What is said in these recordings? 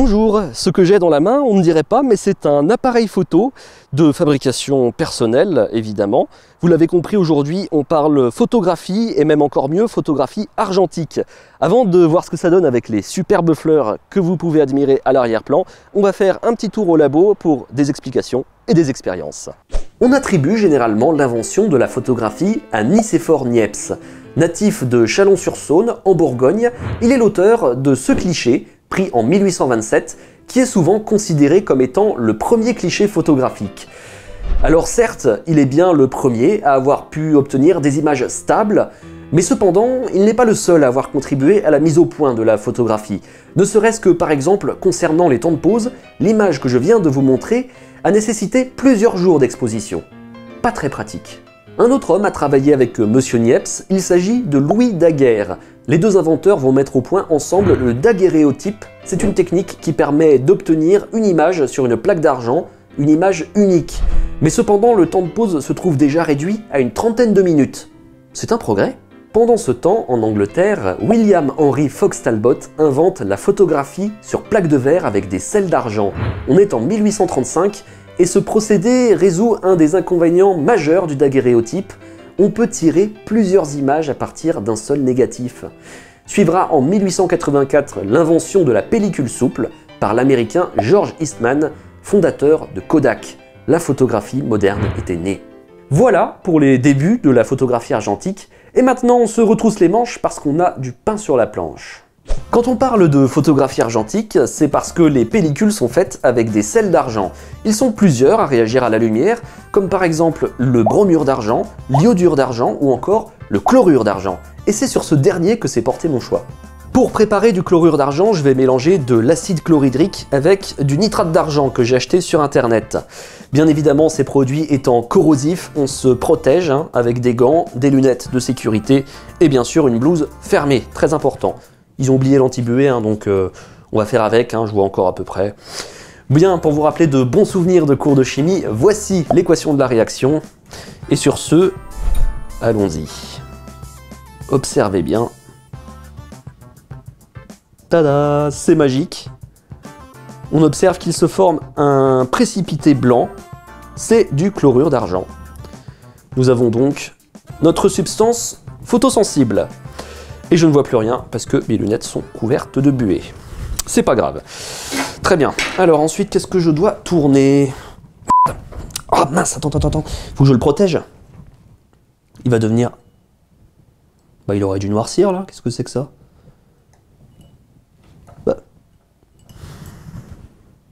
Bonjour, ce que j'ai dans la main, on ne dirait pas, mais c'est un appareil photo de fabrication personnelle, évidemment. Vous l'avez compris, aujourd'hui, on parle photographie et même encore mieux, photographie argentique. Avant de voir ce que ça donne avec les superbes fleurs que vous pouvez admirer à l'arrière-plan, on va faire un petit tour au labo pour des explications et des expériences. On attribue généralement l'invention de la photographie à Nicéphore Niépce. Natif de Chalon-sur-Saône, en Bourgogne, il est l'auteur de ce cliché, pris en 1827, qui est souvent considéré comme étant le premier cliché photographique. Alors certes, il est bien le premier à avoir pu obtenir des images stables, mais cependant, il n'est pas le seul à avoir contribué à la mise au point de la photographie. Ne serait-ce que par exemple, concernant les temps de pose, l'image que je viens de vous montrer a nécessité plusieurs jours d'exposition. Pas très pratique. Un autre homme a travaillé avec Monsieur Niépce, il s'agit de Louis Daguerre. Les deux inventeurs vont mettre au point ensemble le daguerréotype. C'est une technique qui permet d'obtenir une image sur une plaque d'argent, une image unique. Mais cependant, le temps de pose se trouve déjà réduit à une trentaine de minutes. C'est un progrès. Pendant ce temps, en Angleterre, William Henry Fox Talbot invente la photographie sur plaque de verre avec des sels d'argent. On est en 1835 et ce procédé résout un des inconvénients majeurs du daguerréotype. On peut tirer plusieurs images à partir d'un seul négatif. Suivra en 1884 l'invention de la pellicule souple par l'américain George Eastman, fondateur de Kodak. La photographie moderne était née. Voilà pour les débuts de la photographie argentique. Et maintenant, on se retrousse les manches parce qu'on a du pain sur la planche. Quand on parle de photographie argentique, c'est parce que les pellicules sont faites avec des sels d'argent. Ils sont plusieurs à réagir à la lumière, comme par exemple le bromure d'argent, l'iodure d'argent ou encore le chlorure d'argent. Et c'est sur ce dernier que s'est porté mon choix. Pour préparer du chlorure d'argent, je vais mélanger de l'acide chlorhydrique avec du nitrate d'argent que j'ai acheté sur internet. Bien évidemment, ces produits étant corrosifs, on se protège avec des gants, des lunettes de sécurité et bien sûr une blouse fermée, très important. Ils ont oublié l'antibuée, donc on va faire avec, je vois encore à peu près. Bien, pour vous rappeler de bons souvenirs de cours de chimie, voici l'équation de la réaction. Et sur ce, allons-y. Observez bien. Tada, c'est magique. On observe qu'il se forme un précipité blanc. C'est du chlorure d'argent. Nous avons donc notre substance photosensible. Et je ne vois plus rien parce que mes lunettes sont couvertes de buée. C'est pas grave. Très bien. Alors ensuite, qu'est-ce que je dois tourner? Oh mince, attends. Faut que je le protège. Il va devenir... Bah il aurait dû noircir là. Qu'est-ce que c'est que ça?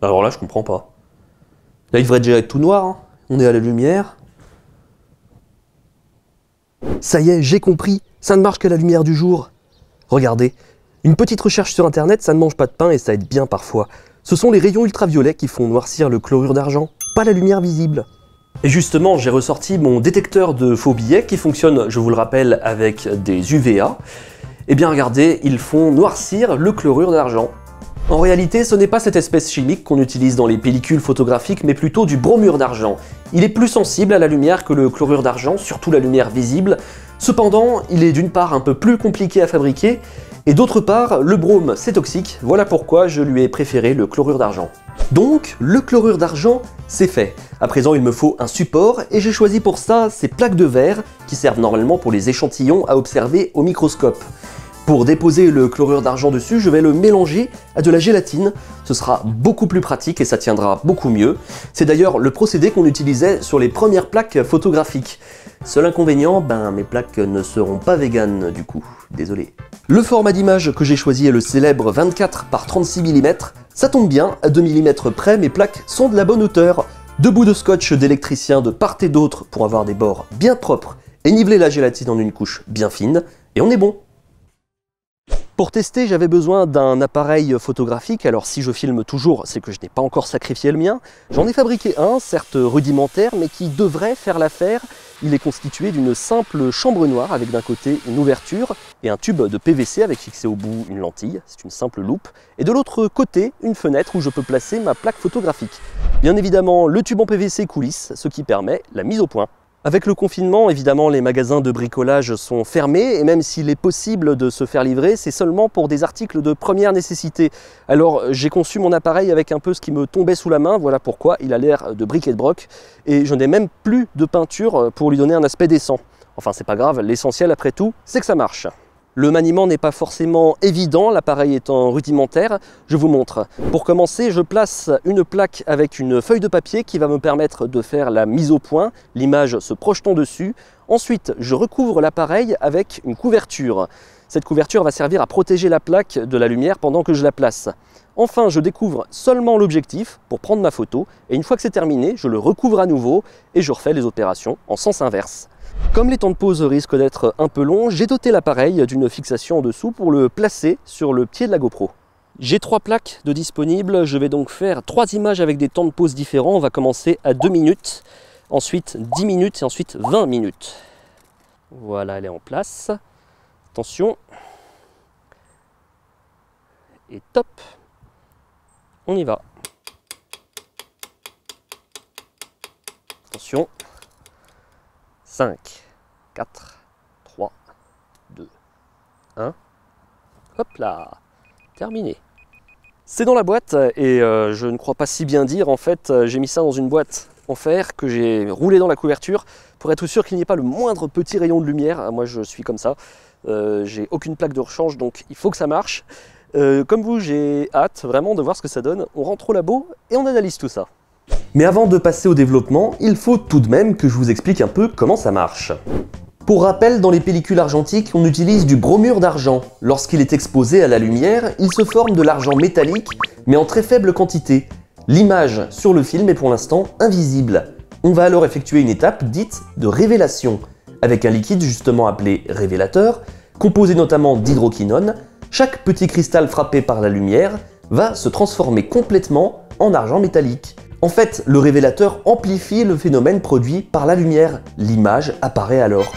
Alors là, je comprends pas. Là, il devrait déjà être tout noir. On est à la lumière. Ça y est, j'ai compris. Ça ne marche qu'à la lumière du jour. Regardez, une petite recherche sur Internet, ça ne mange pas de pain et ça aide bien parfois. Ce sont les rayons ultraviolets qui font noircir le chlorure d'argent, pas la lumière visible. Et justement, j'ai ressorti mon détecteur de faux billets qui fonctionne, je vous le rappelle, avec des UVA. Eh bien, regardez, ils font noircir le chlorure d'argent. En réalité, ce n'est pas cette espèce chimique qu'on utilise dans les pellicules photographiques, mais plutôt du bromure d'argent. Il est plus sensible à la lumière que le chlorure d'argent, surtout la lumière visible. Cependant, il est d'une part un peu plus compliqué à fabriquer, et d'autre part, le brome, c'est toxique, voilà pourquoi je lui ai préféré le chlorure d'argent. Donc, le chlorure d'argent, c'est fait. À présent, il me faut un support, et j'ai choisi pour ça ces plaques de verre, qui servent normalement pour les échantillons à observer au microscope. Pour déposer le chlorure d'argent dessus, je vais le mélanger à de la gélatine. Ce sera beaucoup plus pratique et ça tiendra beaucoup mieux. C'est d'ailleurs le procédé qu'on utilisait sur les premières plaques photographiques. Seul inconvénient, mes plaques ne seront pas véganes du coup, désolé. Le format d'image que j'ai choisi est le célèbre 24 par 36 mm. Ça tombe bien, à 2 mm près, mes plaques sont de la bonne hauteur. Deux bouts de scotch d'électricien de part et d'autre pour avoir des bords bien propres et niveler la gélatine en une couche bien fine et on est bon. Pour tester, j'avais besoin d'un appareil photographique, alors si je filme toujours, c'est que je n'ai pas encore sacrifié le mien. J'en ai fabriqué un, certes rudimentaire, mais qui devrait faire l'affaire. Il est constitué d'une simple chambre noire avec d'un côté une ouverture et un tube de PVC avec fixé au bout une lentille, c'est une simple loupe, et de l'autre côté, une fenêtre où je peux placer ma plaque photographique. Bien évidemment, le tube en PVC coulisse, ce qui permet la mise au point. Avec le confinement, évidemment, les magasins de bricolage sont fermés et même s'il est possible de se faire livrer, c'est seulement pour des articles de première nécessité. Alors j'ai conçu mon appareil avec un peu ce qui me tombait sous la main, voilà pourquoi il a l'air de bric et de broc et je n'ai même plus de peinture pour lui donner un aspect décent. Enfin c'est pas grave, l'essentiel après tout, c'est que ça marche. Le maniement n'est pas forcément évident, l'appareil étant rudimentaire, je vous montre. Pour commencer, je place une plaque avec une feuille de papier qui va me permettre de faire la mise au point, l'image se projetant dessus. Ensuite, je recouvre l'appareil avec une couverture. Cette couverture va servir à protéger la plaque de la lumière pendant que je la place. Enfin, je découvre seulement l'objectif pour prendre ma photo et une fois que c'est terminé, je le recouvre à nouveau et je refais les opérations en sens inverse. Comme les temps de pose risquent d'être un peu longs, j'ai doté l'appareil d'une fixation en dessous pour le placer sur le pied de la GoPro. J'ai 3 plaques de disponibles, je vais donc faire 3 images avec des temps de pose différents. On va commencer à 2 minutes, ensuite 10 minutes et ensuite 20 minutes. Voilà, elle est en place. Attention. Et top. On y va. Attention. 5, 4, 3, 2, 1, hop là, terminé. C'est dans la boîte et je ne crois pas si bien dire, en fait j'ai mis ça dans une boîte en fer que j'ai roulé dans la couverture pour être sûr qu'il n'y ait pas le moindre petit rayon de lumière. Moi je suis comme ça, j'ai aucune plaque de rechange donc il faut que ça marche. Comme vous j'ai hâte vraiment de voir ce que ça donne, on rentre au labo et on analyse tout ça. Mais avant de passer au développement, il faut tout de même que je vous explique un peu comment ça marche. Pour rappel, dans les pellicules argentiques, on utilise du bromure d'argent. Lorsqu'il est exposé à la lumière, il se forme de l'argent métallique, mais en très faible quantité. L'image sur le film est pour l'instant invisible. On va alors effectuer une étape dite de révélation, avec un liquide justement appelé révélateur, composé notamment d'hydroquinone. Chaque petit cristal frappé par la lumière va se transformer complètement en argent métallique. En fait, le révélateur amplifie le phénomène produit par la lumière. L'image apparaît alors.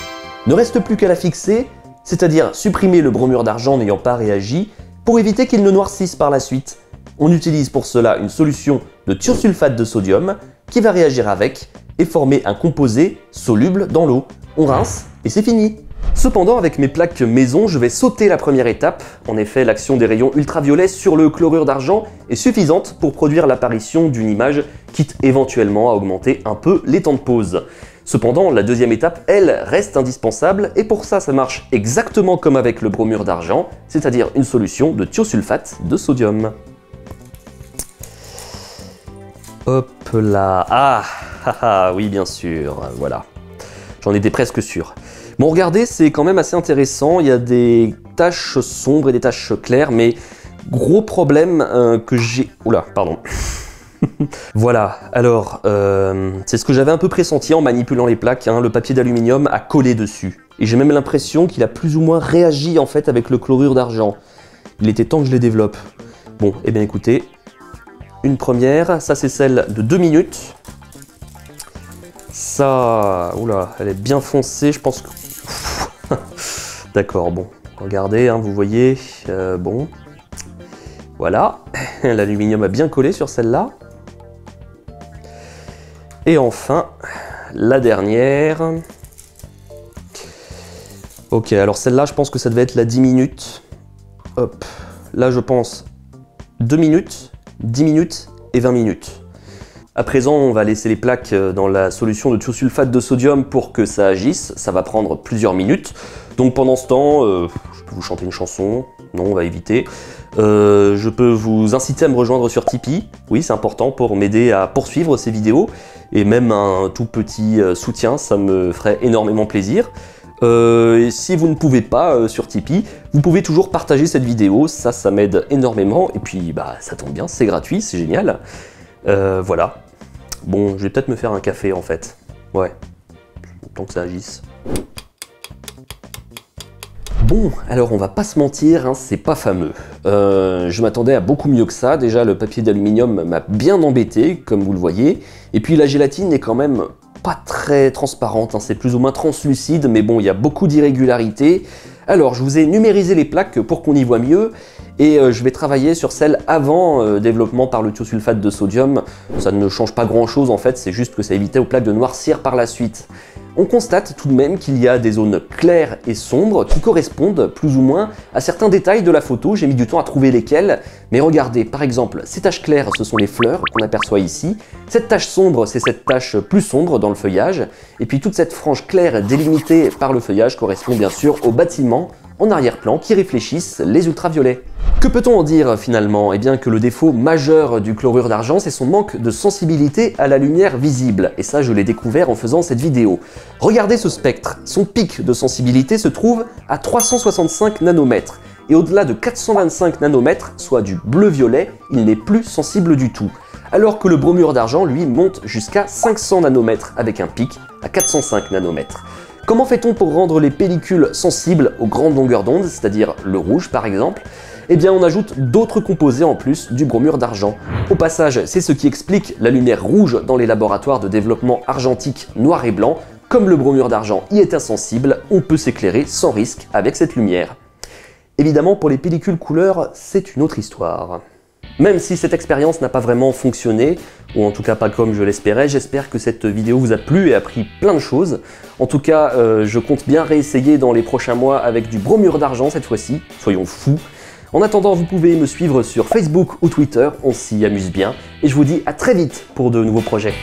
Ne reste plus qu'à la fixer, c'est-à-dire supprimer le bromure d'argent n'ayant pas réagi, pour éviter qu'il ne noircisse par la suite. On utilise pour cela une solution de thiosulfate de sodium qui va réagir avec et former un composé soluble dans l'eau. On rince et c'est fini. Cependant, avec mes plaques maison, je vais sauter la première étape. En effet, l'action des rayons ultraviolets sur le chlorure d'argent est suffisante pour produire l'apparition d'une image, quitte éventuellement à augmenter un peu les temps de pose. Cependant, la deuxième étape, elle, reste indispensable et pour ça, ça marche exactement comme avec le bromure d'argent, c'est-à-dire une solution de thiosulfate de sodium. Hop là, ah oui bien sûr, voilà. J'en étais presque sûr. Bon, regardez, c'est quand même assez intéressant, il y a des taches sombres et des taches claires, mais gros problème que j'ai... Oula, pardon. Voilà, alors, c'est ce que j'avais un peu pressenti en manipulant les plaques, hein. Le papier d'aluminium a collé dessus. Et j'ai même l'impression qu'il a plus ou moins réagi en fait avec le chlorure d'argent. Il était temps que je les développe. Bon, eh bien écoutez, une première, ça c'est celle de 2 minutes. Ça, oula, elle est bien foncée, je pense que... D'accord, bon, regardez, hein, vous voyez, bon, voilà, l'aluminium a bien collé sur celle-là. Et enfin, la dernière. Ok, alors celle-là, je pense que ça devait être la 10 minutes. Hop, là je pense 2 minutes, 10 minutes et 20 minutes. À présent, on va laisser les plaques dans la solution de thiosulfate de sodium pour que ça agisse. Ça va prendre plusieurs minutes. Donc pendant ce temps, je peux vous chanter une chanson. Non, on va éviter. Je peux vous inciter à me rejoindre sur Tipeee. Oui, c'est important pour m'aider à poursuivre ces vidéos. Et même un tout petit soutien, ça me ferait énormément plaisir. Et si vous ne pouvez pas sur Tipeee, vous pouvez toujours partager cette vidéo. Ça m'aide énormément. Et puis, bah, ça tombe bien, c'est gratuit, c'est génial. Voilà. Bon, je vais peut-être me faire un café en fait. Ouais. Tant que ça agisse. Bon, alors on va pas se mentir, hein, c'est pas fameux. Je m'attendais à beaucoup mieux que ça. Déjà, le papier d'aluminium m'a bien embêté, comme vous le voyez. Et puis la gélatine est quand même pas très transparente, hein, c'est plus ou moins translucide, mais bon, il y a beaucoup d'irrégularités. Alors, je vous ai numérisé les plaques pour qu'on y voit mieux. Et je vais travailler sur celle avant développement par le thiosulfate de sodium. Ça ne change pas grand chose en fait, c'est juste que ça évitait aux plaques de noircir par la suite. on constate tout de même qu'il y a des zones claires et sombres qui correspondent plus ou moins à certains détails de la photo. J'ai mis du temps à trouver lesquels, mais regardez, par exemple, ces taches claires, ce sont les fleurs qu'on aperçoit ici. Cette tache sombre, c'est cette tache plus sombre dans le feuillage. Et puis toute cette frange claire délimitée par le feuillage correspond bien sûr aux bâtiments en arrière-plan qui réfléchissent les ultraviolets. Que peut-on en dire finalement? Eh bien que le défaut majeur du chlorure d'argent, c'est son manque de sensibilité à la lumière visible. Et ça, je l'ai découvert en faisant cette vidéo. Regardez ce spectre. Son pic de sensibilité se trouve à 365 nanomètres. Et au-delà de 425 nanomètres, soit du bleu-violet, il n'est plus sensible du tout. Alors que le bromure d'argent, lui, monte jusqu'à 500 nanomètres avec un pic à 405 nanomètres. Comment fait-on pour rendre les pellicules sensibles aux grandes longueurs d'onde, c'est-à-dire le rouge par exemple? Eh bien on ajoute d'autres composés en plus du bromure d'argent. Au passage, c'est ce qui explique la lumière rouge dans les laboratoires de développement argentique noir et blanc. Comme le bromure d'argent y est insensible, on peut s'éclairer sans risque avec cette lumière. Évidemment, pour les pellicules couleur, c'est une autre histoire. Même si cette expérience n'a pas vraiment fonctionné, ou en tout cas pas comme je l'espérais, j'espère que cette vidéo vous a plu et appris plein de choses. En tout cas, je compte bien réessayer dans les prochains mois avec du bromure d'argent cette fois-ci, soyons fous. En attendant, vous pouvez me suivre sur Facebook ou Twitter, on s'y amuse bien, et je vous dis à très vite pour de nouveaux projets.